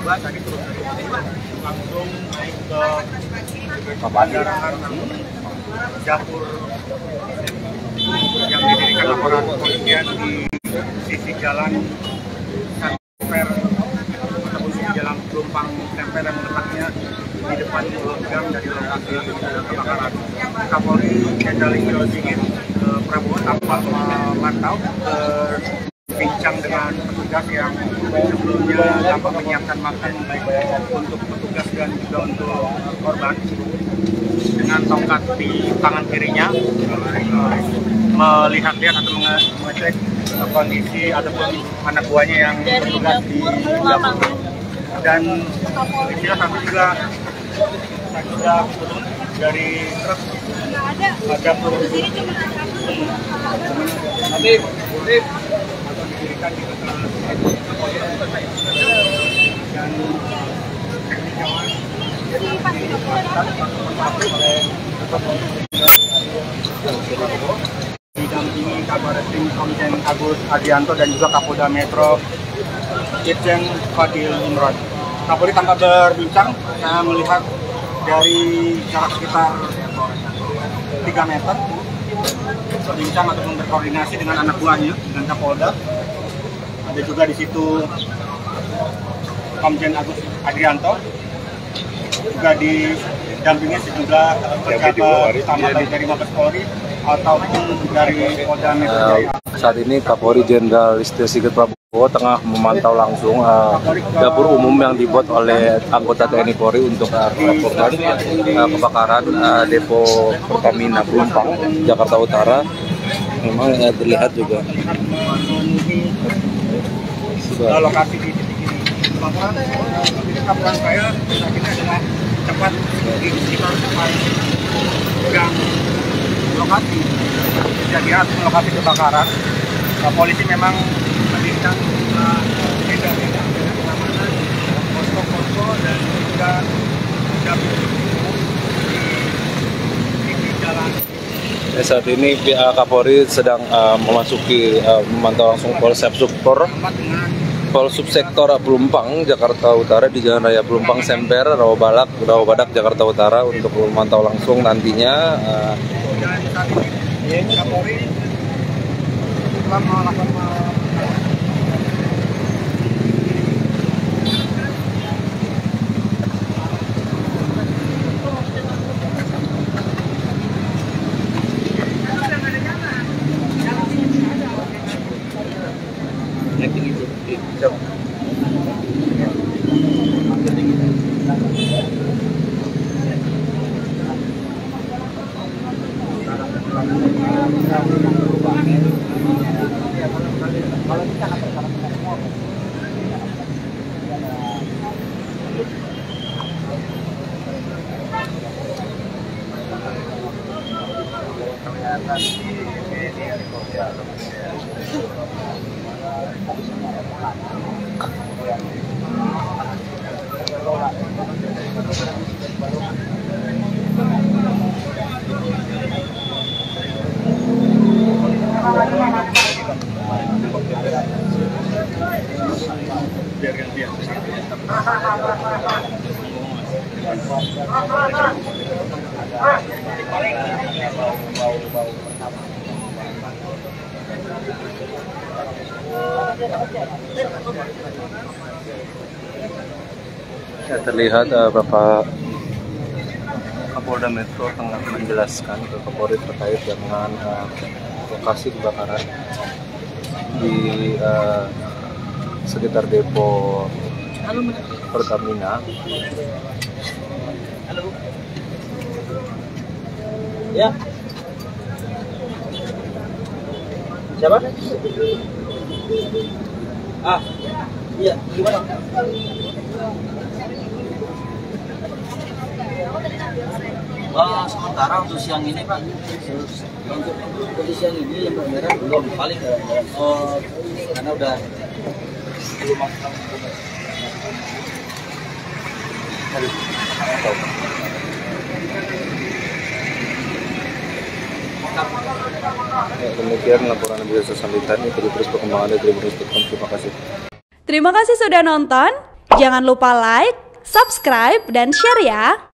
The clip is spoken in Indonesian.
tiba tadi turun dari pesawat langsung naik ke Bandara Dapur yang didirikan aparat kepolisian di sisi jalan Semper menembus jalan Plumpang Semper yang letaknya di depan kilogram dari lokasi kebakaran. Kapolri Jenderal Listyo Sigit Prabowo tampak memantau berbincang dengan petugas yang sebelumnya tampak menyiapkan makan baik untuk petugas dan juga untuk korban. Dengan tongkat di tangan kirinya melihat-lihat atau mengecek kondisi ataupun anak buahnya yang bertugas di dapur, dan istilah kami juga turun dari truk ada perusahaan nanti atau didirikan di dan didampingi Kabarreskrim Komjen Agus Andrianto dan juga Kapolda Metro Ipjen Fadil Kapolik. Kapolri tanpa berbincang, saya melihat dari jarak sekitar 3 meter berbincang ataupun berkoordinasi dengan anak buahnya dengan Kapolda. Ada juga di situ Komjen Agus Andrianto, juga didampingi sejumlah pejabat utama dari Mabes Polri ataupun dari Polda Metro Jaya. Saat ini Kapolri Jenderal Listyo Sigit Prabowo tengah memantau langsung dapur umum yang dibuat oleh anggota TNI Polri untuk melaporkan kebakaran depo Pertamina Plumpang, Jakarta Utara. Memang terlihat juga lokasi di titik ini. Laporan saya saat ini adalah cepat di sekitar yang lokasi kejadian lokasi kebakaran. Polisi memang melihat beda-beda keamanan posko-posko dan juga di jalan. Saat ini pihak Kapolri sedang memasuki memantau langsung polsubsektor Plumpang, Jakarta Utara di Jalan Raya Plumpang Semper, Rawabadak, Jakarta Utara untuk memantau langsung nantinya. Dan Kapolri telah melakukan terlihat Bapak Kapolda Metro tengah menjelaskan ke Kapolri terkait dengan lokasi kebakaran di sekitar depo Pertamina. Halo. Ya. Siapa? Ah, iya, gimana? Sementara untuk siang ini Pak, untuk siang ini yang benar belum paling karena udah belum masuk. Demikian laporan yang bisa saya sampaikan, ikuti terus perkembangan dari Tribun.com. Terima kasih. Terima kasih sudah nonton. Jangan lupa like, subscribe, dan share ya.